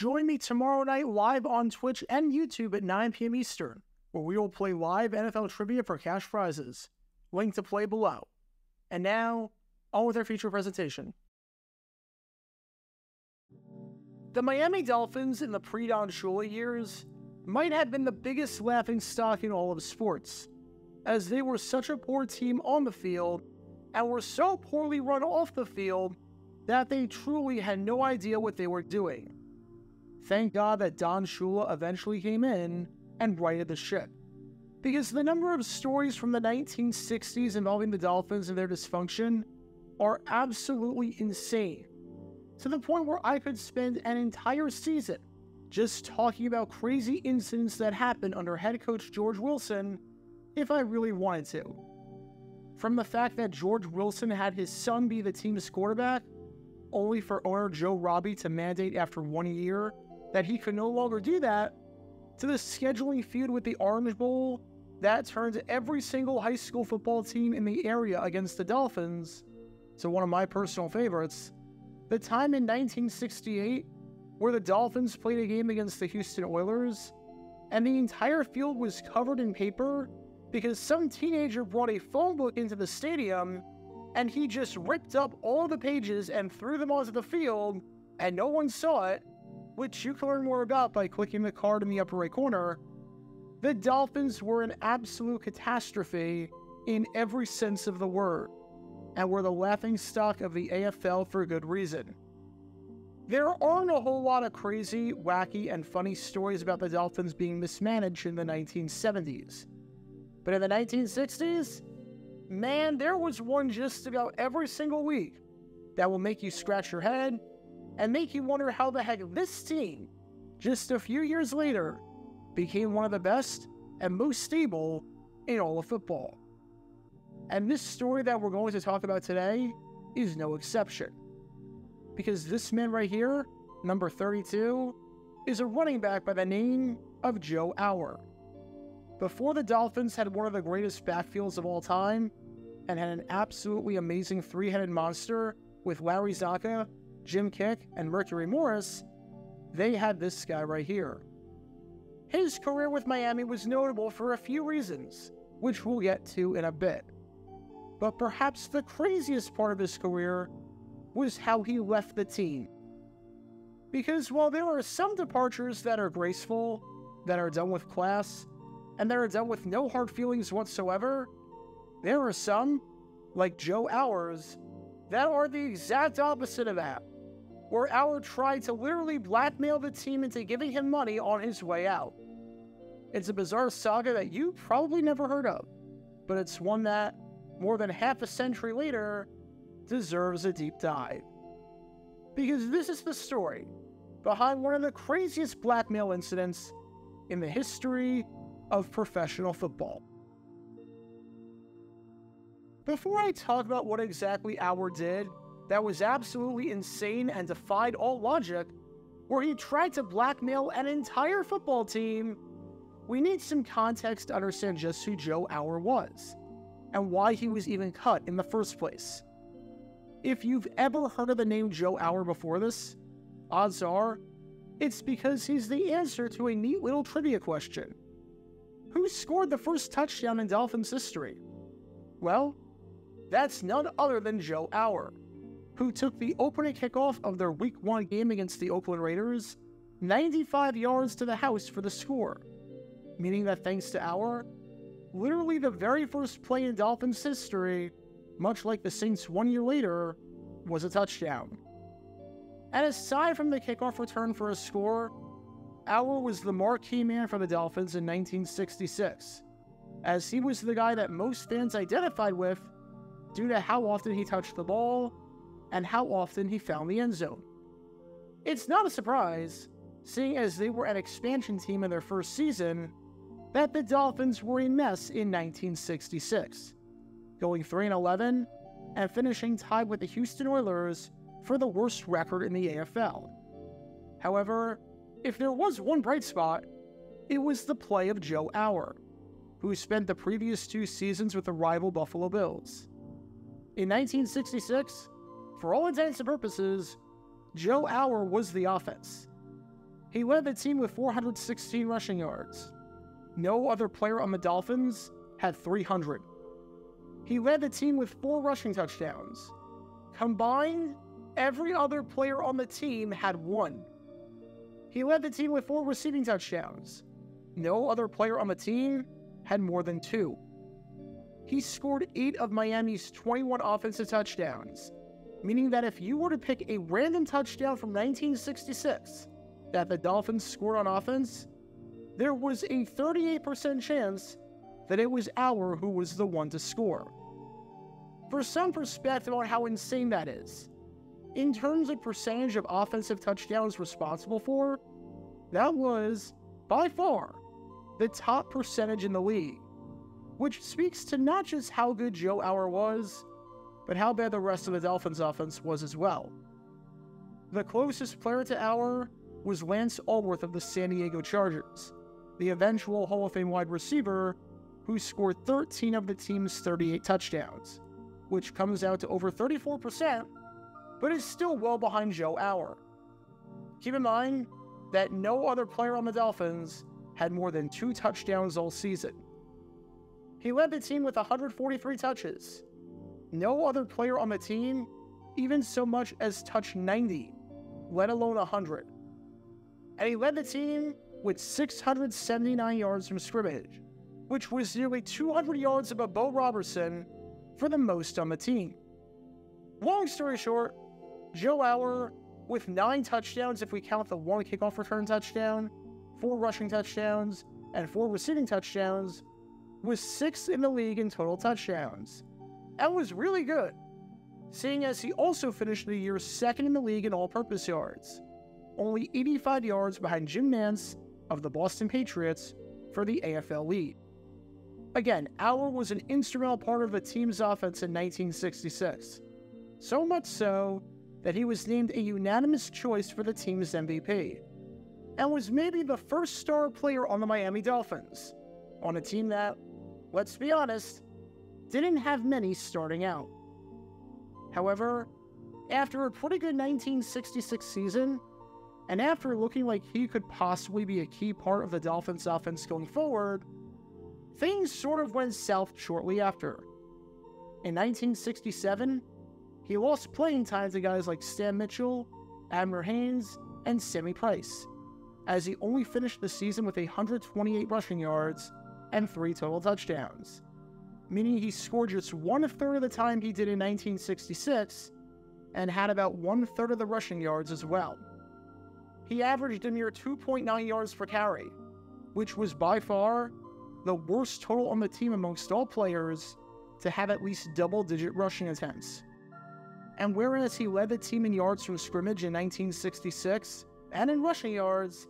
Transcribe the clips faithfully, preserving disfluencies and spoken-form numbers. Join me tomorrow night live on Twitch and YouTube at nine p m Eastern, where we will play live N F L trivia for cash prizes. Link to play below. And now, on with our feature presentation. The Miami Dolphins in the pre-Don Shula years might have been the biggest laughingstock in all of sports, as they were such a poor team on the field and were so poorly run off the field that they truly had no idea what they were doing. Thank God that Don Shula eventually came in and righted the ship, because the number of stories from the nineteen sixties involving the Dolphins and their dysfunction are absolutely insane, to the point where I could spend an entire season just talking about crazy incidents that happened under head coach George Wilson if I really wanted to. From the fact that George Wilson had his son be the team's quarterback, only for owner Joe Robbie to mandate after one year that he could no longer do that, to the scheduling feud with the Orange Bowl that turned every single high school football team in the area against the Dolphins, to one of my personal favorites, the time in nineteen sixty-eight where the Dolphins played a game against the Houston Oilers, and the entire field was covered in paper because some teenager brought a phone book into the stadium, and he just ripped up all the pages and threw them onto the field, and no one saw it, which you can learn more about by clicking the card in the upper right corner. The Dolphins were an absolute catastrophe in every sense of the word, and were the laughingstock of the A F L for good reason. There aren't a whole lot of crazy, wacky, and funny stories about the Dolphins being mismanaged in the nineteen seventies. But in the nineteen sixties, man, there was one just about every single week that will make you scratch your head and make you wonder how the heck this team, just a few years later, became one of the best and most stable in all of football. And this story that we're going to talk about today is no exception, because this man right here, number thirty-two, is a running back by the name of Joe Auer. Before the Dolphins had one of the greatest backfields of all time, and had an absolutely amazing three-headed monster with Larry Csonka, Jim Kick, and Mercury Morris, they had this guy right here. His career with Miami was notable for a few reasons, which we'll get to in a bit. But perhaps the craziest part of his career was how he left the team. Because while there are some departures that are graceful, that are done with class, and that are done with no hard feelings whatsoever, there are some, like Joe Auer's, that are the exact opposite of that, where Auer tried to literally blackmail the team into giving him money on his way out. It's a bizarre saga that you probably never heard of, but it's one that, more than half a century later, deserves a deep dive. Because this is the story behind one of the craziest blackmail incidents in the history of professional football. Before I talk about what exactly Auer did that was absolutely insane and defied all logic, where he tried to blackmail an entire football team, we need some context to understand just who Joe Auer was and why he was even cut in the first place. If you've ever heard of the name Joe Auer before this, odds are it's because he's the answer to a neat little trivia question. Who scored the first touchdown in Dolphins history? Well, that's none other than Joe Auer, who took the opening kickoff of their week one game against the Oakland Raiders ninety-five yards to the house for the score, meaning that thanks to Auer, literally the very first play in Dolphins history, much like the Saints one year later, was a touchdown. And aside from the kickoff return for a score, Auer was the marquee man for the Dolphins in nineteen sixty-six, as he was the guy that most fans identified with due to how often he touched the ball and how often he found the end zone. It's not a surprise, seeing as they were an expansion team in their first season, that the Dolphins were a mess in nineteen sixty-six. Going three and eleven and finishing tied with the Houston Oilers for the worst record in the A F L. However, if there was one bright spot, it was the play of Joe Auer, who spent the previous two seasons with the rival Buffalo Bills. In nineteen sixty-six, for all intents and purposes, Joe Auer was the offense. He led the team with four hundred sixteen rushing yards. No other player on the Dolphins had three hundred. He led the team with four rushing touchdowns. Combined, every other player on the team had one. He led the team with four receiving touchdowns. No other player on the team had more than two. He scored eight of Miami's twenty-one offensive touchdowns, meaning that if you were to pick a random touchdown from nineteen sixty-six that the Dolphins scored on offense, there was a thirty-eight percent chance that it was Auer who was the one to score. For some perspective on how insane that is, in terms of percentage of offensive touchdowns responsible for, that was, by far, the top percentage in the league, which speaks to not just how good Joe Auer was, but how bad the rest of the Dolphins' offense was as well. The closest player to Auer was Lance Alworth of the San Diego Chargers, the eventual Hall of Fame wide receiver who scored thirteen of the team's thirty-eight touchdowns, which comes out to over thirty-four percent, but is still well behind Joe Auer. Keep in mind that no other player on the Dolphins had more than two touchdowns all season. He led the team with one hundred forty-three touches. No other player on the team even so much as touched ninety, let alone one hundred. And he led the team with six hundred seventy-nine yards from scrimmage, which was nearly two hundred yards above Bo Robertson for the most on the team. Long story short, Joe Auer, with nine touchdowns if we count the one kickoff return touchdown, four rushing touchdowns, and four receiving touchdowns, was sixth in the league in total touchdowns, and was really good, seeing as he also finished the year second in the league in all-purpose yards, only eighty-five yards behind Jim Nance of the Boston Patriots for the A F L lead. Again, Auer was an instrumental part of the team's offense in nineteen sixty-six, so much so that he was named a unanimous choice for the team's M V P, and was maybe the first star player on the Miami Dolphins, on a team that, let's be honest, didn't have many starting out. However, after a pretty good nineteen sixty-six season, and after looking like he could possibly be a key part of the Dolphins' offense going forward, things sort of went south shortly after. In nineteen sixty-seven, he lost playing time to guys like Stan Mitchell, Abner Haynes, and Sammy Price, as he only finished the season with one hundred twenty-eight rushing yards and three total touchdowns, meaning he scored just one-third of the time he did in nineteen sixty-six and had about one-third of the rushing yards as well. He averaged a mere two point nine yards per carry, which was by far the worst total on the team amongst all players to have at least double-digit rushing attempts. And whereas he led the team in yards from scrimmage in nineteen sixty-six and in rushing yards,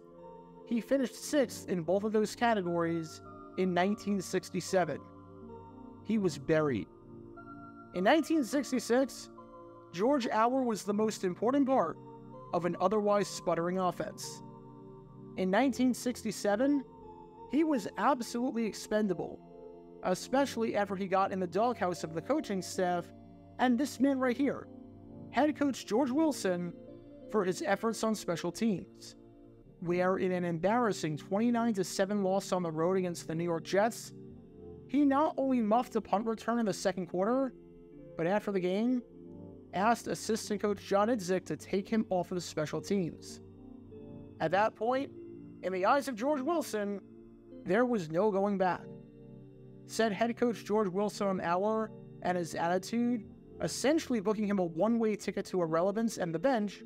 he finished sixth in both of those categories in nineteen sixty-seven. He was buried. In nineteen sixty-six, George Auer was the most important part of an otherwise sputtering offense. In nineteen sixty-seven, he was absolutely expendable, especially after he got in the doghouse of the coaching staff and this man right here, head coach George Wilson, for his efforts on special teams. We are in an embarrassing twenty-nine to seven loss on the road against the New York Jets. He not only muffed a punt return in the second quarter, but after the game, asked assistant coach John Idzik to take him off of the special teams. At that point, in the eyes of George Wilson, there was no going back. Said head coach George Wilson on Auer and his attitude, essentially booking him a one-way ticket to irrelevance and the bench.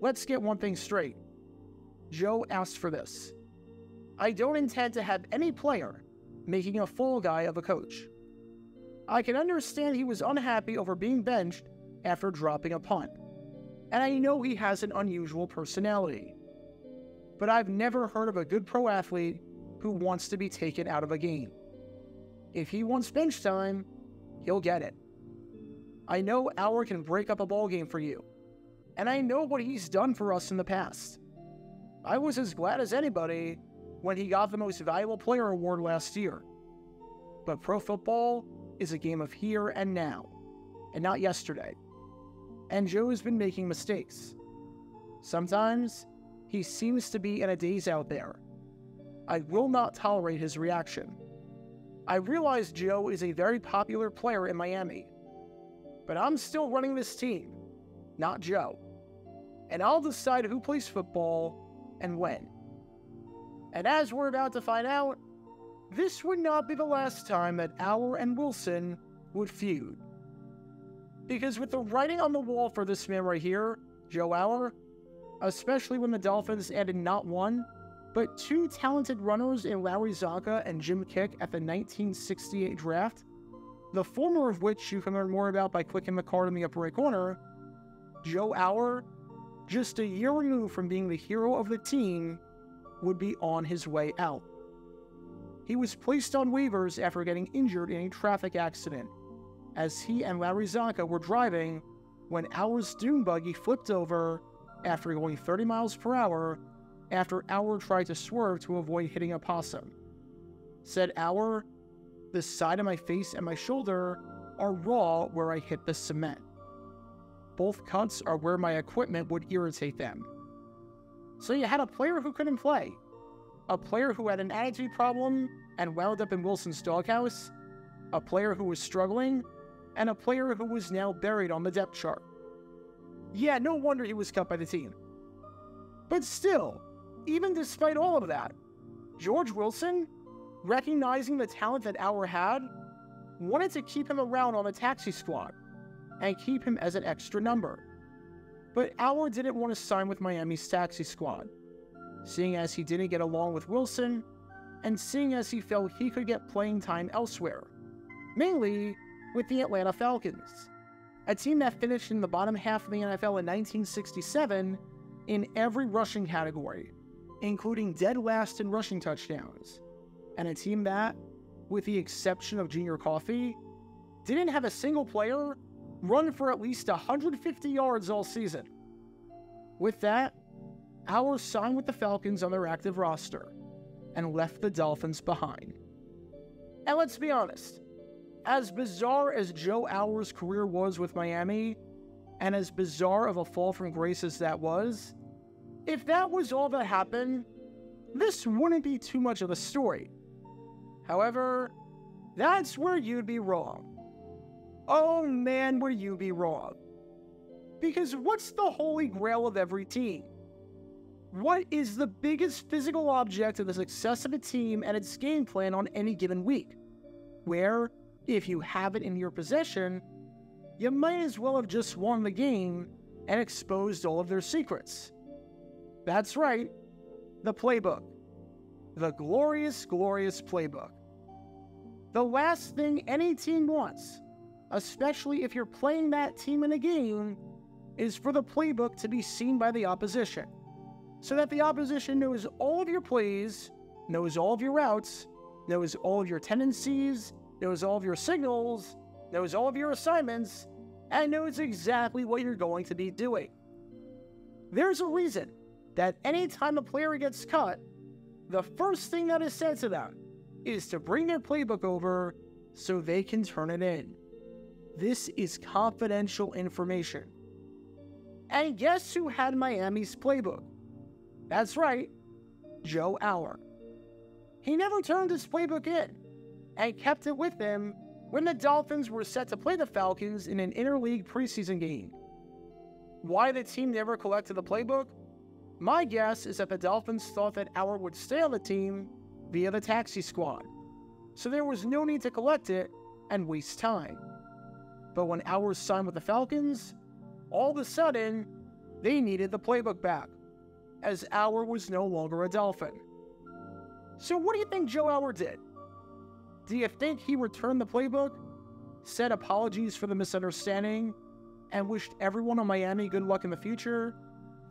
Let's get one thing straight. Joe asked for this. I don't intend to have any player making a fool guy of a coach. I can understand he was unhappy over being benched after dropping a punt, and I know he has an unusual personality, but I've never heard of a good pro athlete who wants to be taken out of a game. If he wants bench time, he'll get it. I know Auer can break up a ball game for you, and I know what he's done for us in the past. I was as glad as anybody when he got the Most Valuable Player award last year. But pro football is a game of here and now, and not yesterday. And Joe has been making mistakes. Sometimes He seems to be in a daze out there. I will not tolerate his reaction. I realize Joe is a very popular player in Miami, but I'm still running this team, not Joe, and I'll decide who plays football and when. And as we're about to find out, this would not be the last time that Auer and Wilson would feud. Because with the writing on the wall for this man right here, Joe Auer, especially when the Dolphins added not one, but two talented runners in Larry Csonka and Jim Kick at the nineteen sixty-eight draft, the former of which you can learn more about by clicking the card in the upper right corner, Joe Auer, just a year removed from being the hero of the team, would be on his way out. He was placed on waivers after getting injured in a traffic accident, as he and Larry Csonka were driving when Auer's dune buggy flipped over after going thirty miles per hour after Auer tried to swerve to avoid hitting a possum. Said Auer, "The side of my face and my shoulder are raw where I hit the cement. Both cuts are where my equipment would irritate them." So you had a player who couldn't play, a player who had an attitude problem and wound up in Wilson's doghouse, a player who was struggling, and a player who was now buried on the depth chart. Yeah, no wonder he was cut by the team. But still, even despite all of that, George Wilson, recognizing the talent that Auer had, wanted to keep him around on the taxi squad and keep him as an extra number. But Auer didn't want to sign with Miami's taxi squad, seeing as he didn't get along with Wilson and seeing as he felt he could get playing time elsewhere, mainly with the Atlanta Falcons, a team that finished in the bottom half of the N F L in nineteen sixty-seven in every rushing category, including dead last in rushing touchdowns, and a team that, with the exception of Junior Coffey, didn't have a single player run for at least one hundred fifty yards all season. With that, Auer signed with the Falcons on their active roster and left the Dolphins behind. And let's be honest, as bizarre as Joe Auer's career was with Miami, and as bizarre of a fall from grace as that was, if that was all that happened, this wouldn't be too much of a story. However, that's where you'd be wrong. Oh man, would you be wrong. Because what's the holy grail of every team? What is the biggest physical object of the success of a team and its game plan on any given week? Where, if you have it in your possession, you might as well have just won the game and exposed all of their secrets. That's right, the playbook. The glorious, glorious playbook. The last thing any team wants, especially if you're playing that team in a game, is for the playbook to be seen by the opposition, so that the opposition knows all of your plays, knows all of your routes, knows all of your tendencies, knows all of your signals, knows all of your assignments, and knows exactly what you're going to be doing. There's a reason that any time a player gets cut, the first thing that is said to them is to bring their playbook over so they can turn it in. This is confidential information. And guess who had Miami's playbook? That's right, Joe Auer. He never turned his playbook in and kept it with him when the Dolphins were set to play the Falcons in an interleague preseason game. Why the team never collected the playbook? My guess is that the Dolphins thought that Auer would stay on the team via the taxi squad, so there was no need to collect it and waste time. But when Auer signed with the Falcons, all of a sudden, they needed the playbook back, as Auer was no longer a Dolphin. So what do you think Joe Auer did? Do you think he returned the playbook, said apologies for the misunderstanding, and wished everyone in Miami good luck in the future,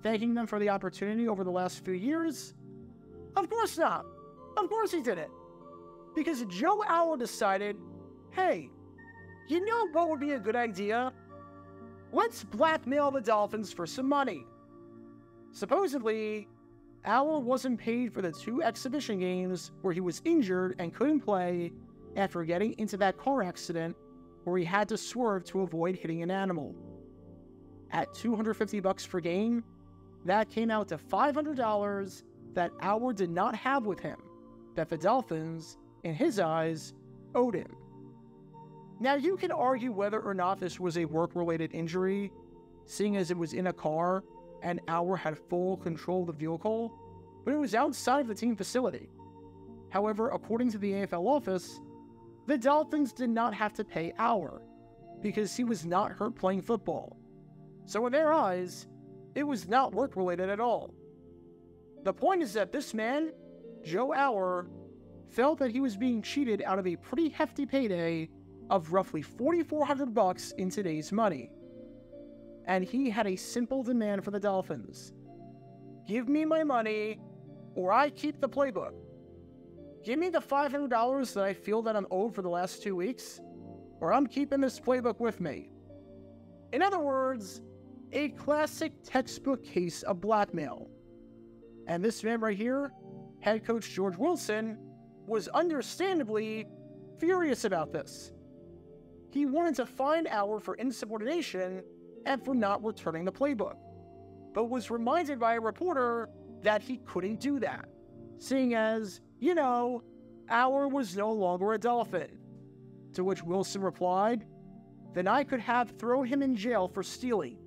thanking them for the opportunity over the last few years? Of course not. Of course he did it. Because Joe Auer decided, hey, you know what would be a good idea? Let's blackmail the Dolphins for some money. Supposedly, Auer wasn't paid for the two exhibition games where he was injured and couldn't play after getting into that car accident where he had to swerve to avoid hitting an animal. At two hundred fifty bucks per game, That came out to five hundred dollars that Auer did not have with him, that the Dolphins, in his eyes, owed him. Now, you can argue whether or not this was a work-related injury, seeing as it was in a car and Auer had full control of the vehicle, but it was outside of the team facility. However, according to the A F L office, the Dolphins did not have to pay Auer because he was not hurt playing football. So in their eyes, it was not work-related at all. The point is that this man, Joe Auer, felt that he was being cheated out of a pretty hefty payday of roughly forty-four hundred bucks in today's money. And he had a simple demand for the Dolphins. Give me my money, or I keep the playbook. Give me the five hundred dollars that I feel that I'm owed for the last two weeks, or I'm keeping this playbook with me. In other words, a classic textbook case of blackmail. And this man right here, head coach George Wilson, was understandably furious about this. He wanted to fine Auer for insubordination and for not returning the playbook, but was reminded by a reporter that he couldn't do that, seeing as, you know, Auer was no longer a Dolphin. To which Wilson replied, "Then I could have thrown him in jail for stealing."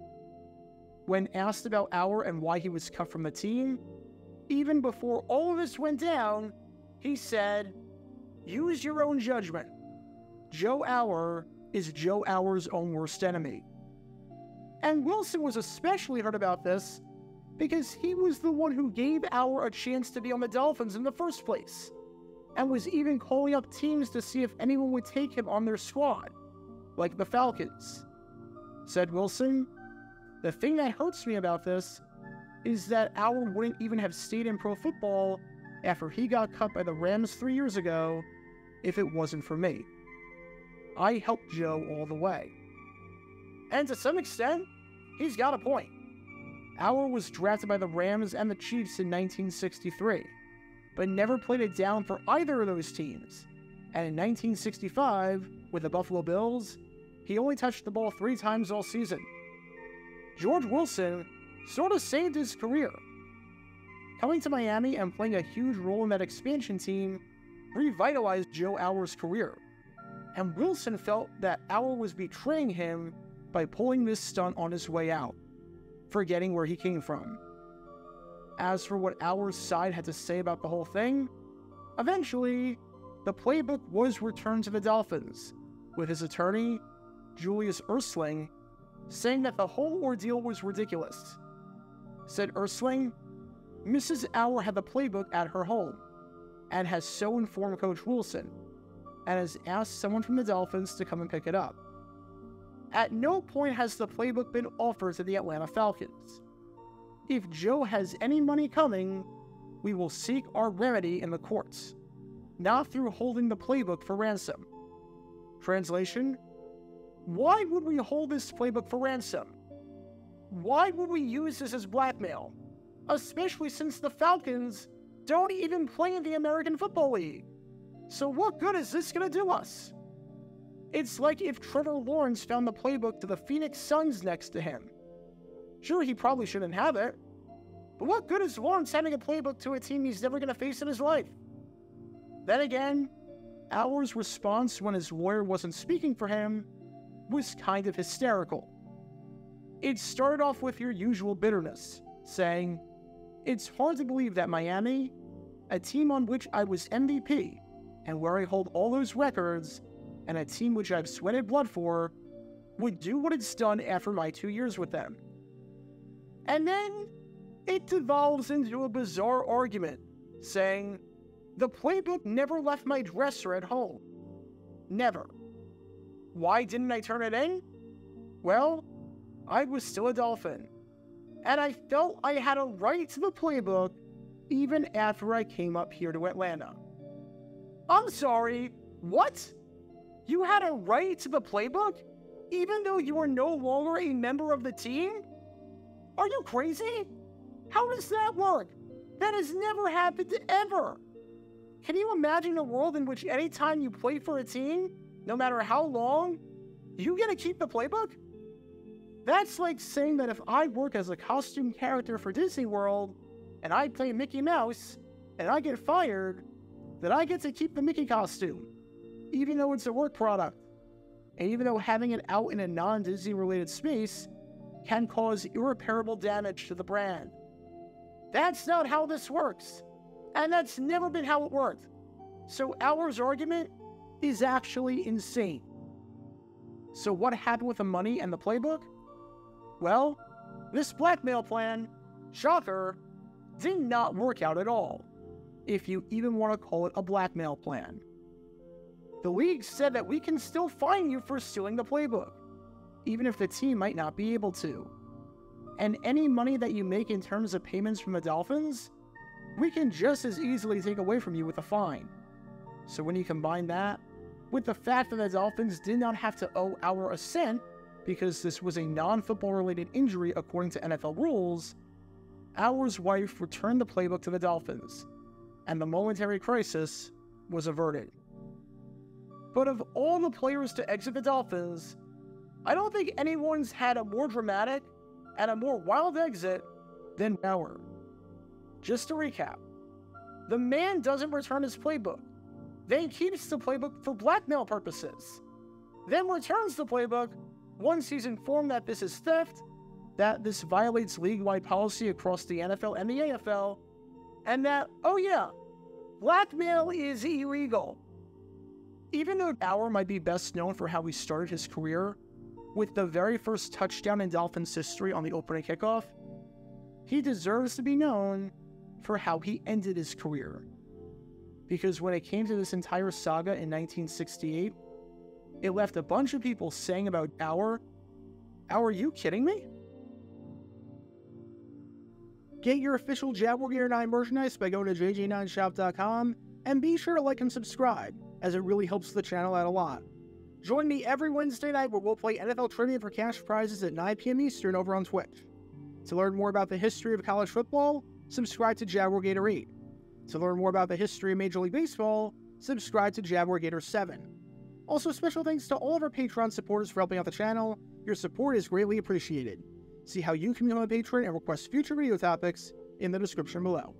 When asked about Auer and why he was cut from the team, even before all of this went down, he said, "Use your own judgment. Joe Auer is Joe Auer's own worst enemy." And Wilson was especially hurt about this because he was the one who gave Auer a chance to be on the Dolphins in the first place, and was even calling up teams to see if anyone would take him on their squad, like the Falcons. Said Wilson, "The thing that hurts me about this is that Auer wouldn't even have stayed in pro football after he got cut by the Rams three years ago if it wasn't for me. I helped Joe all the way." And to some extent, he's got a point. Auer was drafted by the Rams and the Chiefs in nineteen sixty-three, but never played it down for either of those teams. And in nineteen sixty-five, with the Buffalo Bills, he only touched the ball three times all season. George Wilson sort of saved his career. Coming to Miami and playing a huge role in that expansion team revitalized Joe Auer's career, and Wilson felt that Auer was betraying him by pulling this stunt on his way out, forgetting where he came from. As for what Auer's side had to say about the whole thing, eventually, the playbook was returned to the Dolphins, with his attorney, Julius Ersling, saying that the whole ordeal was ridiculous. Said Ersling, "Missus Auer had the playbook at her home, and has so informed Coach Wilson, and has asked someone from the Dolphins to come and pick it up. At no point has the playbook been offered to the Atlanta Falcons. If Joe has any money coming, we will seek our remedy in the courts, not through holding the playbook for ransom." Translation: why would we hold this playbook for ransom? Why would we use this as blackmail? Especially since the Falcons don't even play in the American Football League. So what good is this going to do us? It's like if Trevor Lawrence found the playbook to the Phoenix Suns next to him. Sure, he probably shouldn't have it, but what good is Lawrence having a playbook to a team he's never going to face in his life? Then again, Auer's response when his lawyer wasn't speaking for him was kind of hysterical. It started off with your usual bitterness, saying, "It's hard to believe that Miami, a team on which I was M V P and where I hold all those records, and a team which I've sweated blood for, would do what it's done after my two years with them." And then it devolves into a bizarre argument, saying, "The playbook never left my dresser at home. Never. Why didn't I turn it in? Well, I was still a Dolphin, and I felt I had a right to the playbook even after I came up here to Atlanta." I'm sorry, what? You had a right to the playbook even though you were no longer a member of the team? Are you crazy? How does that work? That has never happened ever. Can you imagine a world in which any time you play for a team, no matter how long, you get to keep the playbook? That's like saying that if I work as a costume character for Disney World, and I play Mickey Mouse, and I get fired, then I get to keep the Mickey costume, even though it's a work product. And even though having it out in a non-Disney related space can cause irreparable damage to the brand. That's not how this works. And that's never been how it worked. So Auer's argument is actually insane. So what happened with the money and the playbook? Well, this blackmail plan, shocker, did not work out at all, if you even want to call it a blackmail plan. The league said that we can still fine you for stealing the playbook, even if the team might not be able to. And any money that you make in terms of payments from the Dolphins, we can just as easily take away from you with a fine. So when you combine that with the fact that the Dolphins did not have to owe Auer a cent because this was a non-football related injury according to N F L rules, Auer's wife returned the playbook to the Dolphins, and the momentary crisis was averted. But of all the players to exit the Dolphins, I don't think anyone's had a more dramatic and a more wild exit than Auer. Just to recap, the man doesn't return his playbook, then keeps the playbook for blackmail purposes, then returns the playbook once he's informed that this is theft, that this violates league-wide policy across the N F L and the A F L, and that, oh yeah, blackmail is illegal. Even though Auer might be best known for how he started his career with the very first touchdown in Dolphins history on the opening kickoff, he deserves to be known for how he ended his career. Because when it came to this entire saga in nineteen sixty-eight, it left a bunch of people saying about Auer, Auer, are you kidding me? Get your official Jaguar Gator nine merchandise by going to j j nine shop dot com, and be sure to like and subscribe, as it really helps the channel out a lot. Join me every Wednesday night where we'll play N F L trivia for cash prizes at nine p m Eastern over on Twitch. To learn more about the history of college football, subscribe to Jaguar Gator eight. To learn more about the history of Major League Baseball, subscribe to Jaguar Gator seven. Also, special thanks to all of our Patreon supporters for helping out the channel. Your support is greatly appreciated. See how you can become a patron and request future video topics in the description below.